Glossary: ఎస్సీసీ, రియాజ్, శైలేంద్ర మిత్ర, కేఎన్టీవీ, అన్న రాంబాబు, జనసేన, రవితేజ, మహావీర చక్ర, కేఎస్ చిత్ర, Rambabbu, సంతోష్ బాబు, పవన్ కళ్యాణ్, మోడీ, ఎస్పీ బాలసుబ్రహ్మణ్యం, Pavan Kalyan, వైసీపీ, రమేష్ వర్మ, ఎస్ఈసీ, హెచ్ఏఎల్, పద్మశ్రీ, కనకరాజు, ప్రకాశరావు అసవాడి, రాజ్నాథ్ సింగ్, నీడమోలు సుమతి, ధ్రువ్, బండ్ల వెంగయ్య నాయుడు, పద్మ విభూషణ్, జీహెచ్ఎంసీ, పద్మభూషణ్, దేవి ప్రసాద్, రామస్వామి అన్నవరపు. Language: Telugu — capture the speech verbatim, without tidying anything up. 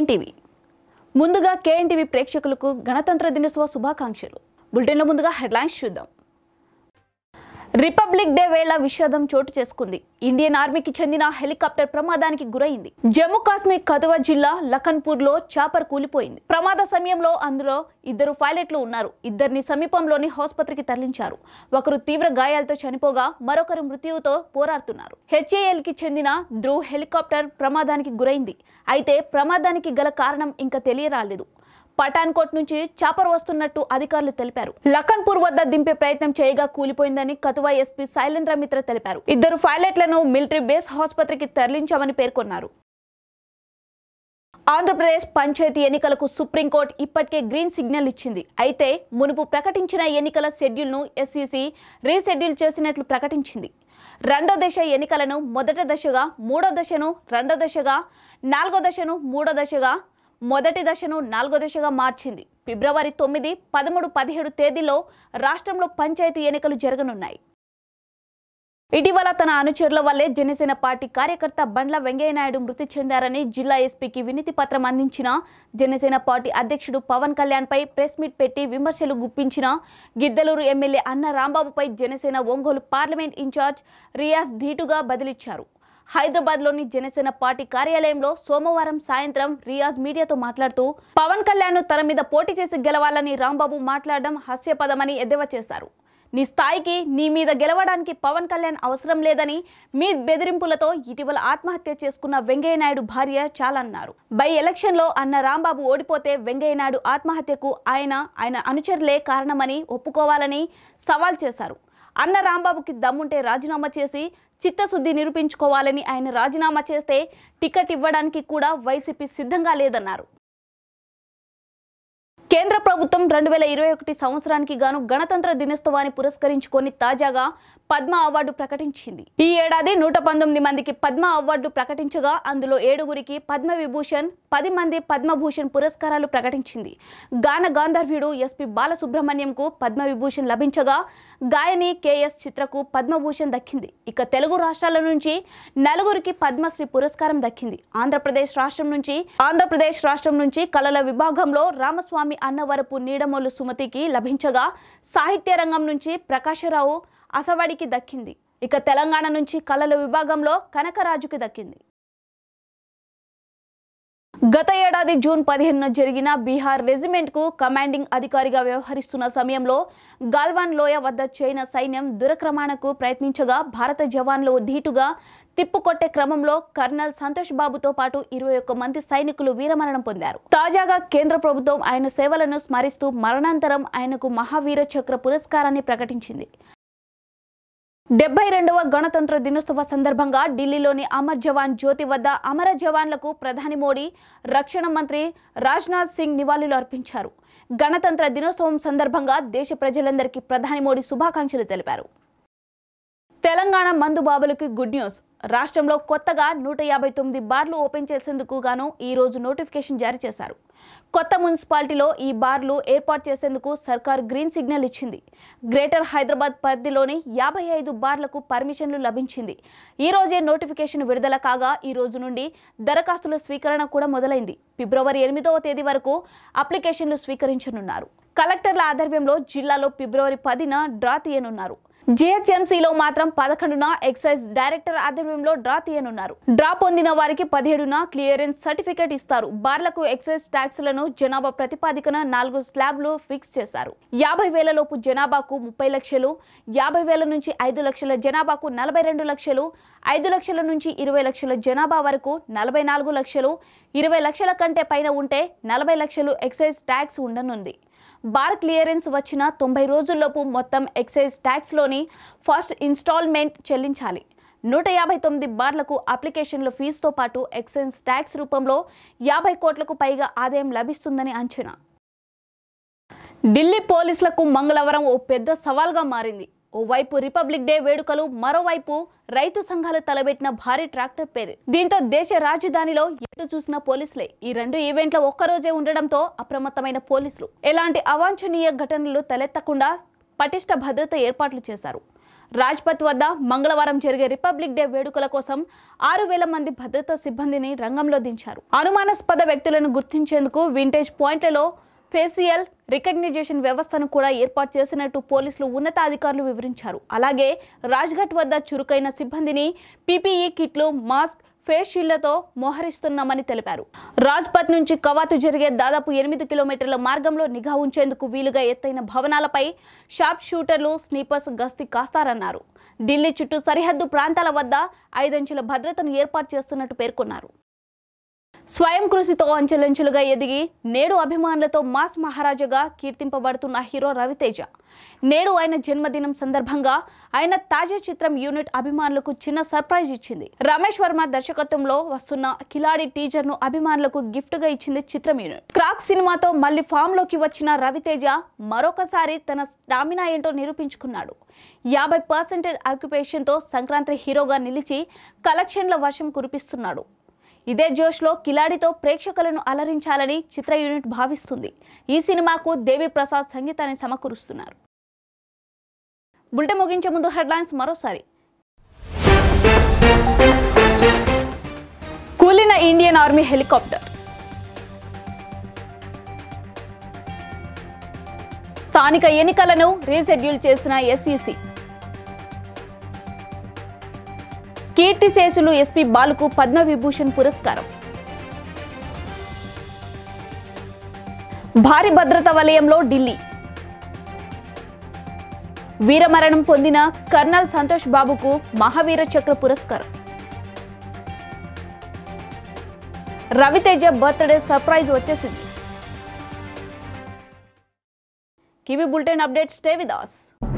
కేఎన్టీవీ ముందుగా కేఎన్టీవీ ప్రేక్షకులకు గణతంత్ర దినోత్సవ శుభాకాంక్షలు. బులెటిన్లో ముందుగా హెడ్లైన్స్ చూద్దాం. రిపబ్లిక్ డే వేళ విషాదం చోటు చేసుకుంది. ఇండియన్ ఆర్మీకి చెందిన హెలికాప్టర్ ప్రమాదానికి గురైంది. జమ్మూ కాశ్మీర్ కథువా జిల్లా లఖన్పూర్లో చాపర్ కూలిపోయింది. ప్రమాద సమయంలో అందులో ఇద్దరు పైలట్లు ఉన్నారు. ఇద్దరిని సమీపంలోని ఆసుపత్రికి తరలించారు. ఒకరు తీవ్ర గాయాలతో చనిపోగా మరొకరు మృత్యువుతో పోరాడుతున్నారు. హెచ్ఏఎల్కి చెందిన ధ్రువ్ హెలికాప్టర్ ప్రమాదానికి గురైంది. అయితే ప్రమాదానికి గల కారణం ఇంకా తెలియరాలేదు. పఠాన్కోట్ నుంచి చాపర్ వస్తున్నట్టు అధికారులు తెలిపారు. లఖన్పూర్ వద్ద దింపే ప్రయత్నం చేయగా కూలిపోయిందని కథువా ఎస్పీ శైలేంద్ర మిత్ర తెలిపారు. ఇద్దరు పైలట్లను మిలిటరీ బేస్ ఆసుపత్రికి తరలించామని పేర్కొన్నారు. ఆంధ్రప్రదేశ్ పంచాయతీ ఎన్నికలకు సుప్రీంకోర్టు ఇప్పటికే గ్రీన్ సిగ్నల్ ఇచ్చింది. అయితే మునుపు ప్రకటించిన ఎన్నికల షెడ్యూల్ను ఎస్సీసీ రీషెడ్యూల్ చేసినట్లు ప్రకటించింది. రెండో దశ ఎన్నికలను మొదటి దశగా, మూడో దశను రెండో దశగా, నాలుగో దశను మూడో దశగా, మొదటి దశను నాలుగో దశగా మార్చింది. ఫిబ్రవరి తొమ్మిది, పదమూడు, పదిహేడు తేదీలో రాష్ట్రంలో పంచాయతీ ఎన్నికలు జరగనున్నాయి. ఇటీవల తన అనుచరుల వల్లే జనసేన పార్టీ కార్యకర్త బండ్ల వెంగయ్య నాయుడు మృతి చెందారని జిల్లా ఎస్పీకి వినతి పత్రం అందించిన జనసేన పార్టీ అధ్యక్షుడు పవన్ కళ్యాణ్పై ప్రెస్ మీట్ పెట్టి విమర్శలు గుప్పించిన గిద్దలూరు ఎమ్మెల్యే అన్న రాంబాబుపై జనసేన ఒంగోలు పార్లమెంట్ ఇన్ఛార్జ్ రియాజ్ ధీటుగా బదిలిచ్చారు. హైదరాబాద్లోని జనసేన పార్టీ కార్యాలయంలో సోమవారం సాయంత్రం రియాజ్ మీడియాతో మాట్లాడుతూ పవన్ కళ్యాణ్ తన మీద పోటీ చేసి గెలవాలని రాంబాబు మాట్లాడడం హాస్యపదమని ఎద్దేవా చేశారు. నీ స్థాయికి నీ మీద గెలవడానికి పవన్ కళ్యాణ్ అవసరం లేదని మీ బెదిరింపులతో ఇటీవల ఆత్మహత్య చేసుకున్న వెంగయ్య నాయుడు భార్య చాలన్నారు. బై ఎలక్షన్లో అన్న రాంబాబు ఓడిపోతే వెంగయ్య నాయుడు ఆత్మహత్యకు ఆయన ఆయన అనుచరులే కారణమని ఒప్పుకోవాలని సవాల్ చేశారు. అన్న రాంబాబుకి దమ్ముంటే రాజీనామా చేసి చిత్తశుద్ధి నిరూపించుకోవాలని, ఆయన రాజీనామా చేస్తే టికెట్ ఇవ్వడానికి కూడా వైసీపీ సిద్ధంగా లేదన్నారు. కేంద్ర ప్రభుత్వం రెండు వేల ఇరవై ఒకటి సంవత్సరానికి గాను గణతంత్ర దినోత్సవాన్ని పురస్కరించుకొని తాజాగా పద్మ అవార్డు ప్రకటించింది. ఈ ఏడాది నూట పంతొమ్మిది మందికి పద్మ అవార్డు ప్రకటించగా అందులో ఏడుగురికి పద్మ విభూషణ్, పది మంది పద్మభూషణ్ పురస్కారాలు ప్రకటించింది. గాన గాంధర్వుడు ఎస్పీ బాలసుబ్రహ్మణ్యంకు పద్మ విభూషణ్ లభించగా గాయని కేఎస్ చిత్రకు పద్మభూషణ్ దక్కింది. ఇక తెలుగు రాష్ట్రాల నుంచి నలుగురికి పద్మశ్రీ పురస్కారం దక్కింది. ఆంధ్రప్రదేశ్ రాష్ట్రం నుంచి ఆంధ్రప్రదేశ్ రాష్ట్రం నుంచి కళల విభాగంలో రామస్వామి అన్నవరపు నీడమోలు సుమతికి లభించగా సాహిత్య రంగం నుంచి ప్రకాశరావు అసవాడికి దక్కింది. ఇక తెలంగాణ నుంచి కళల విభాగంలో కనకరాజుకి దక్కింది. గత ఏడాది జూన్ పదిహేనున జరిగిన బీహార్ రెజిమెంట్కు కమాండింగ్ అధికారిగా వ్యవహరిస్తున్న సమయంలో గల్వాన్ లోయ వద్ద చైనా సైన్యం దురక్రమణకు ప్రయత్నించగా భారత జవాన్లు ధీటుగా తిప్పుకొట్టే క్రమంలో కర్నల్ సంతోష్ బాబుతో పాటు ఇరవై ఒక్క మంది సైనికులు వీరమరణం పొందారు. తాజాగా కేంద్ర ప్రభుత్వం ఆయన సేవలను స్మరిస్తూ మరణానంతరం ఆయనకు మహావీర చక్ర పురస్కారాన్ని ప్రకటించింది. డెబ్బై రెండవ గణతంత్ర దినోత్సవ సందర్భంగా ఢిల్లీలోని అమర్ జవాన్ జ్యోతి వద్ద అమర జవాన్లకు ప్రధాని మోడీ, రక్షణ మంత్రి రాజ్నాథ్ సింగ్ నివాళులు అర్పించారు. గణతంత్ర దినోత్సవం సందర్భంగా దేశ ప్రజలందరికీ ప్రధాని మోడీ శుభాకాంక్షలు తెలిపారు. తెలంగాణ మందుబాబులకు గుడ్ న్యూస్. రాష్ట్రంలో కొత్తగా నూట యాభై తొమ్మిది బార్లు ఓపెన్ చేసేందుకు గాను ఈ రోజు నోటిఫికేషన్ జారీ చేశారు. కొత్త మున్సిపాలిటీలో ఈ బార్లు ఏర్పాటు చేసేందుకు సర్కార్ గ్రీన్ సిగ్నల్ ఇచ్చింది. గ్రేటర్ హైదరాబాద్ పరిధిలోని యాభై ఐదు బార్లకు పర్మిషన్లు లభించింది. ఈ రోజే నోటిఫికేషన్ విడుదల కాగా ఈ రోజు నుండి దరఖాస్తుల స్వీకరణ కూడా మొదలైంది. ఫిబ్రవరి ఎనిమిదవ తేదీ వరకు అప్లికేషన్లు స్వీకరించనున్నారు. కలెక్టర్ల ఆధ్వర్యంలో జిల్లాలో ఫిబ్రవరి పదిన డ్రా తీయనున్నారు. జీహెచ్ఎంసీలో మాత్రం పదకొండున ఎక్సైజ్ డైరెక్టర్ ఆధ్వర్యంలో డ్రా తీయనున్నారు. డ్రా పొందిన వారికి పదిహేడున క్లియరెన్స్ సర్టిఫికేట్ ఇస్తారు. బార్లకు ఎక్సైజ్ ట్యాక్సులను జనాభా ప్రతిపాదికన నాలుగు స్లాబ్లు ఫిక్స్ చేశారు. యాభై వేల లోపు జనాభాకు ముప్పై లక్షలు, యాభై వేల నుంచి ఐదు లక్షల జనాభాకు నలభై రెండు లక్షలు, ఐదు లక్షల నుంచి ఇరవై లక్షల జనాభా వరకు నలభై నాలుగు లక్షలు, ఇరవై లక్షల కంటే పైన ఉంటే నలభై లక్షలు ఎక్సైజ్ ట్యాక్స్ ఉండనుంది. బార్ క్లియరెన్స్ వచ్చిన తొంభై రోజుల్లోపు మొత్తం ఎక్సైజ్ ట్యాక్స్లోని ఫస్ట్ ఇన్స్టాల్మెంట్ చెల్లించాలి. నూట యాభై తొమ్మిది బార్లకు అప్లికేషన్ల ఫీజుతో పాటు ఎక్సైజ్ ట్యాక్స్ రూపంలో యాభై కోట్లకు పైగా ఆదాయం లభిస్తుందని అంచనా. ఢిల్లీ పోలీసులకు మంగళవారం ఓ పెద్ద సవాల్గా మారింది. ఓవైపు రిపబ్లిక్ డే వేడుకలు, మరోవైపు రైతు సంఘాలు తలబెట్టిన భారీ ట్రాక్టర్ పేరు. దీంతో దేశ రాజధానిలో ఎటు చూసిన పోలీసులే. ఈ రెండు ఈవెంట్లు ఒక్కరోజే ఉండడంతో అప్రమత్తమైన పోలీసులు ఎలాంటి అవాంఛనీయ ఘటనలు తలెత్తకుండా పటిష్ట భద్రత ఏర్పాట్లు చేశారు. రాజ్పథ్ వద్ద మంగళవారం జరిగే రిపబ్లిక్ డే వేడుకల కోసం ఆరు వేల మంది భద్రతా సిబ్బందిని రంగంలో దించారు. అనుమానాస్పద వ్యక్తులను గుర్తించేందుకు వింటేజ్ పాయింట్లలో ఫేషియల్ రికగ్నిషన్ వ్యవస్థను కూడా ఏర్పాటు చేసినట్టు పోలీసులు ఉన్నతాధికారులు వివరించారు. అలాగే రాజ్ఘాట్ వద్ద చురుకైన సిబ్బందిని పీపీఈ కిట్లు, మాస్క్, ఫేస్ షీల్డ్లతో మోహరిస్తున్నామని తెలిపారు. రాజ్పథ్ నుంచి కవాతు జరిగే దాదాపు ఎనిమిది కిలోమీటర్ల మార్గంలో నిఘా ఉంచేందుకు వీలుగా ఎత్తైన భవనాలపై షార్ప్ షూటర్లు, స్నీపర్స్ గస్తీ కాస్తారన్నారు. ఢిల్లీ చుట్టూ సరిహద్దు ప్రాంతాల వద్ద ఐదంచెల భద్రతను ఏర్పాటు చేస్తున్నట్టు పేర్కొన్నారు. స్వయం కృషితో అంచెలంచెలుగా ఎదిగి నేడు అభిమానులతో మాస్ మహారాజాగా కీర్తింపబడుతున్న హీరో రవితేజ. నేడు ఆయన జన్మదినం సందర్భంగా ఆయన తాజా చిత్రం యూనిట్ అభిమానులకు చిన్న సర్ప్రైజ్ ఇచ్చింది. రమేష్ వర్మ దర్శకత్వంలో వస్తున్న కిలాడి టీజర్ ను అభిమానులకు గిఫ్ట్ గా ఇచ్చింది చిత్రం యూనిట్. క్రాక్ సినిమాతో మళ్లీ ఫామ్ లోకి వచ్చిన రవితేజ మరొకసారి తన స్టామినా ఏంటో నిరూపించుకున్నాడు. యాభై పర్సెంటేజ్ ఆక్యుపేషన్ తో సంక్రాంతి హీరోగా నిలిచి కలెక్షన్ల వర్షం కురిపిస్తున్నాడు. ఇదే జోష్లో కిలాడితో ప్రేక్షకులను అలరించాలని చిత్ర యూనిట్ భావిస్తుంది. ఈ సినిమాకు దేవి ప్రసాద్ సంగీతాన్ని సమకూరుస్తున్నారు. బులెటిన్ ముగించే ముందు హెడ్లైన్స్ మరోసారి. కూలిన ఇండియన్ ఆర్మీ హెలికాప్టర్. స్థానిక ఎన్నికలను రీషెడ్యూల్ చేసిన ఎస్ఈసీ. కీర్తిశేషులు ఎస్పీ బాలుకు పద్మవిభూషణ్ పురస్కారం. భారీ భద్రతా వలయంలో ఢిల్లీ. వీరమరణం పొందిన కర్నల్ సంతోష్ బాబుకు మహావీర చక్ర పురస్కారం. రవితేజ బర్త్డే సర్ప్రైజ్ వచ్చేసింది. Kiwi bulletin updates stay with us.